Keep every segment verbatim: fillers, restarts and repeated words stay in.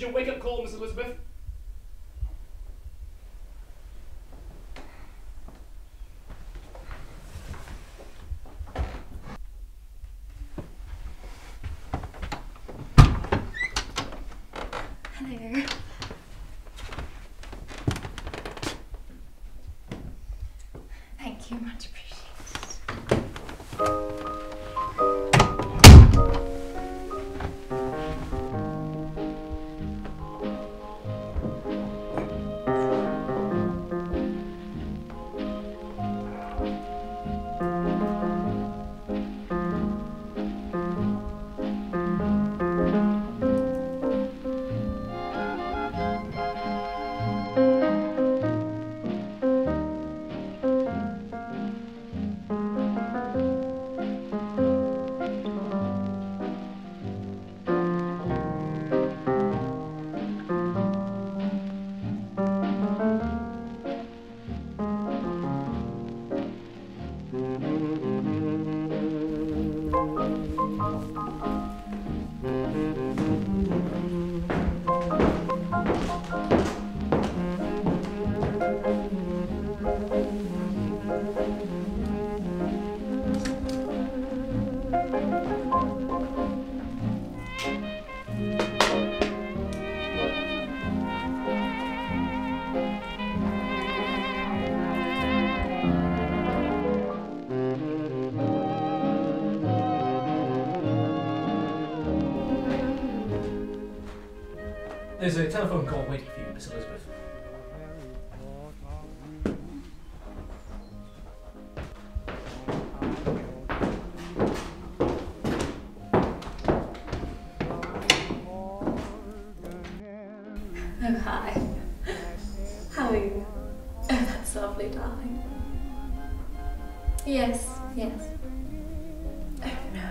is your wake-up call, Miss Elizabeth. Hello. Thank you, much appreciated. There's a telephone call waiting for you, Miss Elizabeth. Oh, hi. How are you? Oh, that's lovely, darling. Yes, yes. Oh, no.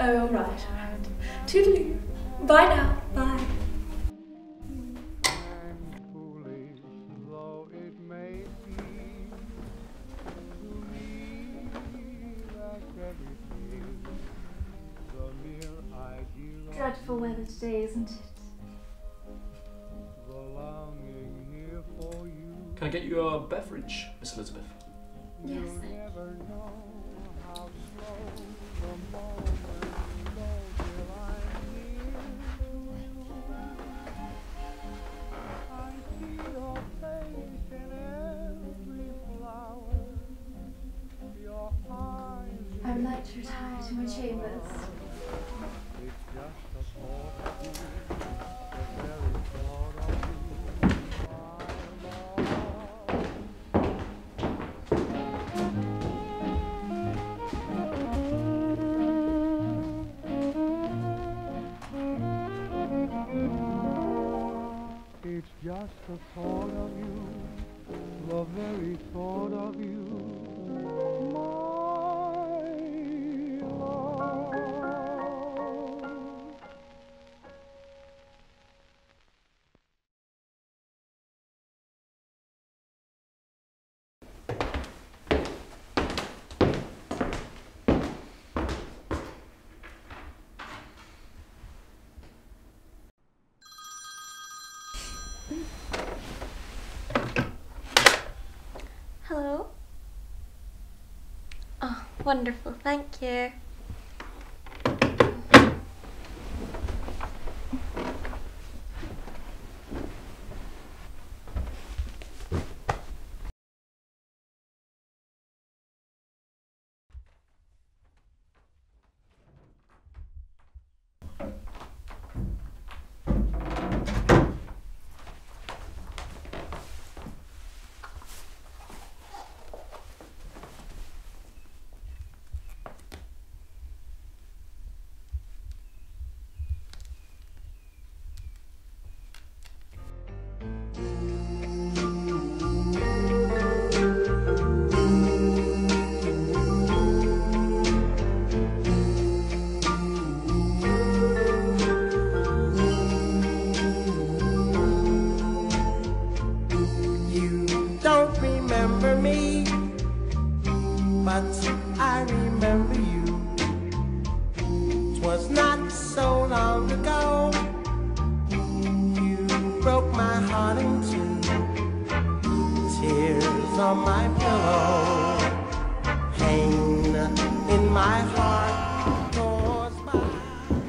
Oh, all right, all right. Toodaloo. Bye now. Bye. Dreadful weather today, isn't it? Can I get you a beverage, Miss Elizabeth? Yes, thank you. I would like to retire to my chambers. It's just the thought of you, the very thought of you. Hello? Oh, wonderful, thank you. starting to. Tears on my pillow, pain in my heart goes by.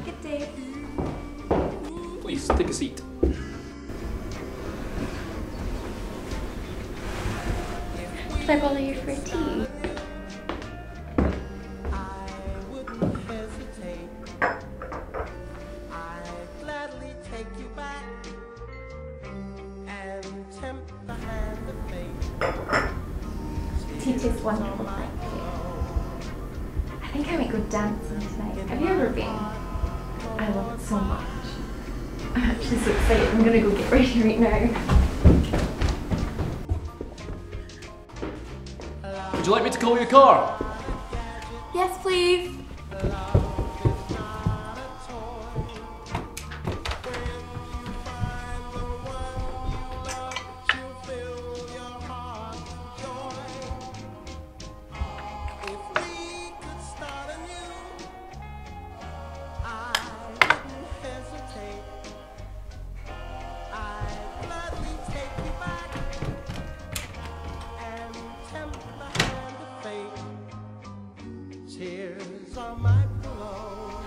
Good day. Please take a seat. Can I bother you for tea? Teacher's wonderful, thank you. I think I'm a good dancer tonight. Have you ever been? I love it so much. I'm actually so excited. I'm gonna go get ready right now. Would you like me to call your car? Yes, please. Tears on my pillow,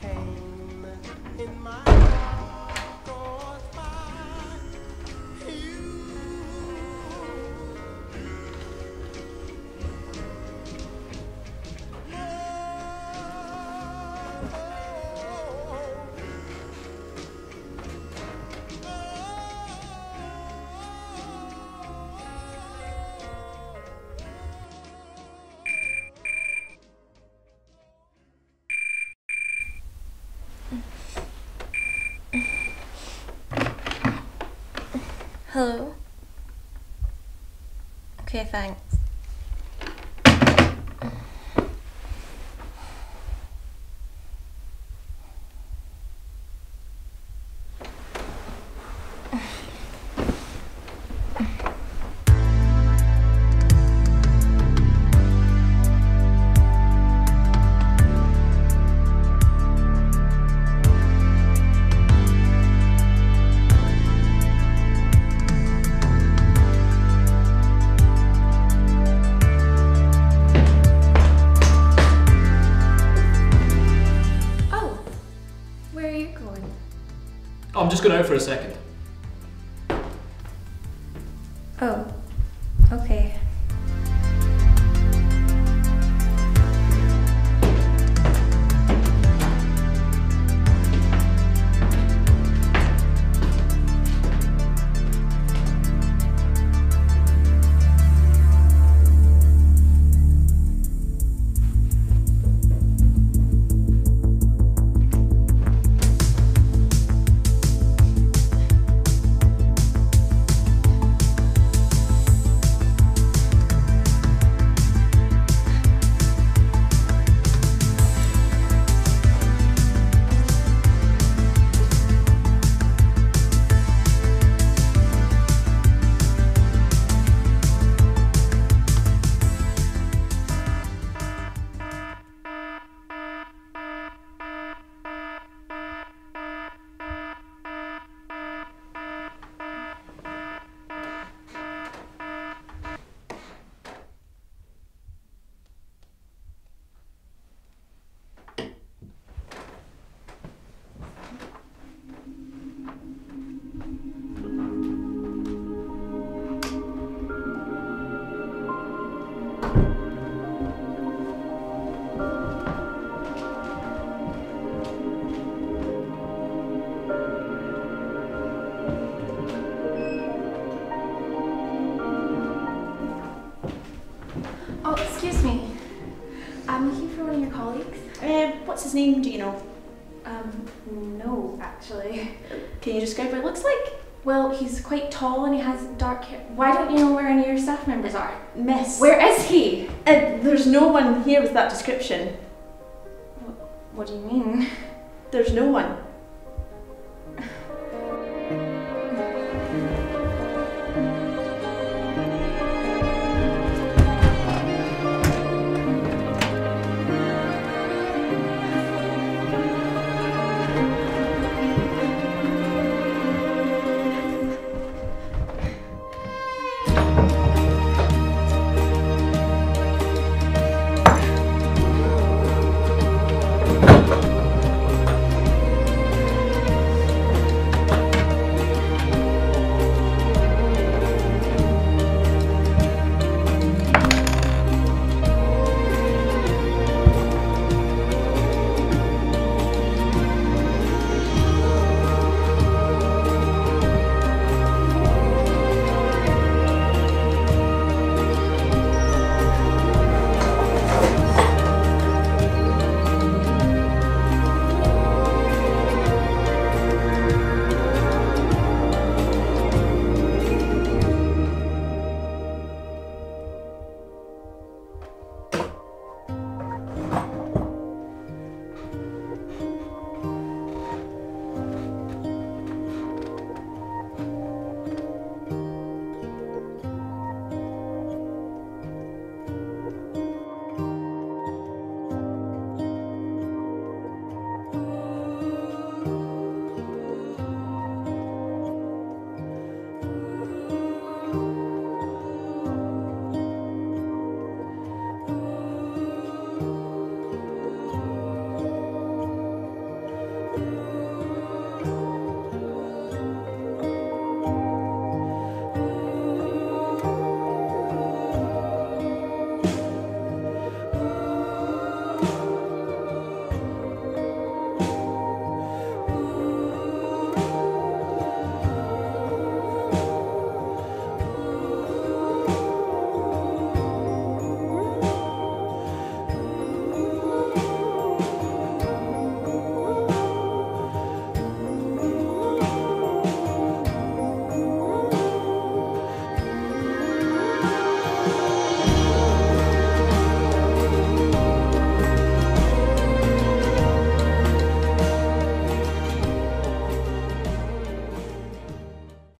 pain in my heart goes by you. Hello? Okay, thanks. I'm just going out for a second. Oh, okay. Excuse me, I'm looking for one of your colleagues. Uh, what's his name, do you know? Um, no, actually. Can you describe what he looks like? Well, he's quite tall and he has dark hair. Why don't you know where any of your staff members are? Miss. Where is he? Uh, there's no one here with that description. What, what do you mean? There's no one.